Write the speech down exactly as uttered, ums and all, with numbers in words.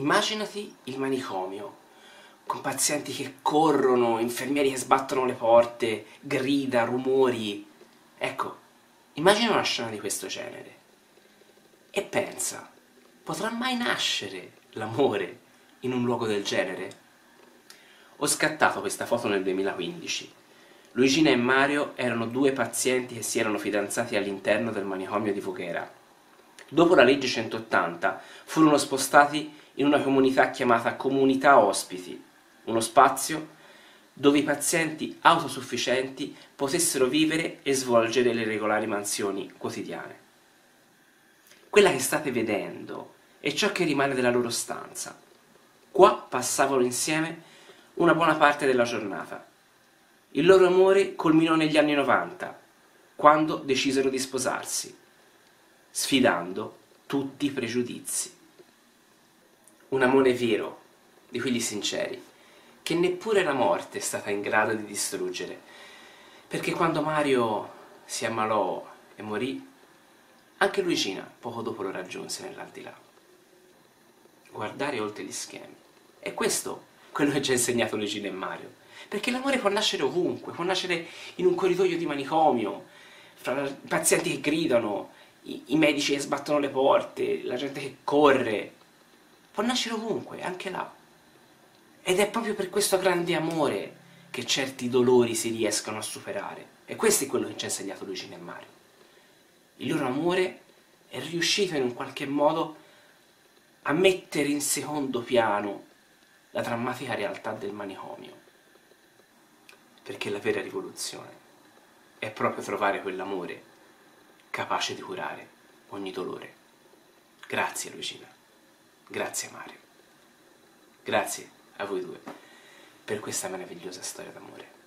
Immaginati il manicomio, con pazienti che corrono, infermieri che sbattono le porte, grida, rumori. Ecco, immagina una scena di questo genere e pensa, potrà mai nascere l'amore in un luogo del genere? Ho scattato questa foto nel duemilaquindici. Luigina e Mario erano due pazienti che si erano fidanzati all'interno del manicomio di Voghera. Dopo la legge centottanta furono spostati in una comunità chiamata Comunità Ospiti, uno spazio dove i pazienti autosufficienti potessero vivere e svolgere le regolari mansioni quotidiane. Quella che state vedendo è ciò che rimane della loro stanza. Qua passavano insieme una buona parte della giornata. Il loro amore culminò negli anni novanta, quando decisero di sposarsi, sfidando tutti i pregiudizi. Un amore vero, di quelli sinceri, che neppure la morte è stata in grado di distruggere, perché quando Mario si ammalò e morì, anche Luigina poco dopo lo raggiunse nell'aldilà. Guardare oltre gli schemi. E questo quello che ci ha insegnato Luigina e Mario, perché l'amore può nascere ovunque, può nascere in un corridoio di manicomio, fra i pazienti che gridano, i, i medici che sbattono le porte, la gente che corre, può nascere ovunque, anche là. Ed è proprio per questo grande amore che certi dolori si riescono a superare, e questo è quello che ci ha insegnato Luigina e Mario. Il loro amore è riuscito in un qualche modo a mettere in secondo piano la drammatica realtà del manicomio, perché la vera rivoluzione è proprio trovare quell'amore capace di curare ogni dolore. Grazie Luigina, grazie Mario, grazie a voi due per questa meravigliosa storia d'amore.